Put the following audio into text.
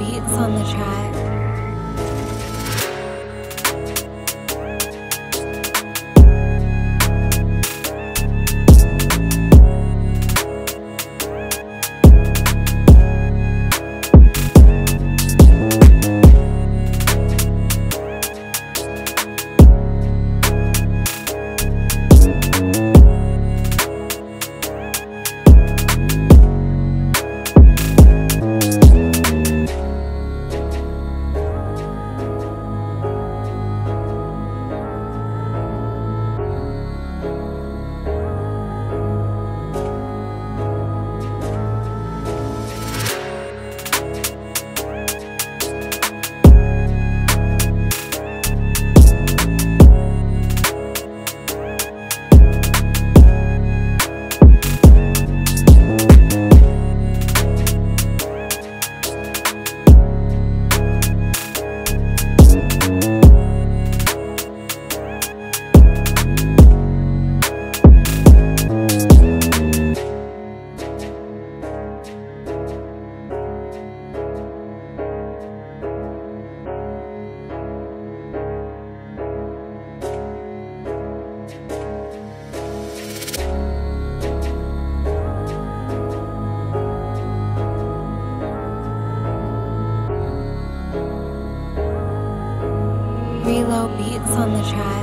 Beats on the track. Rilo Beats on the track.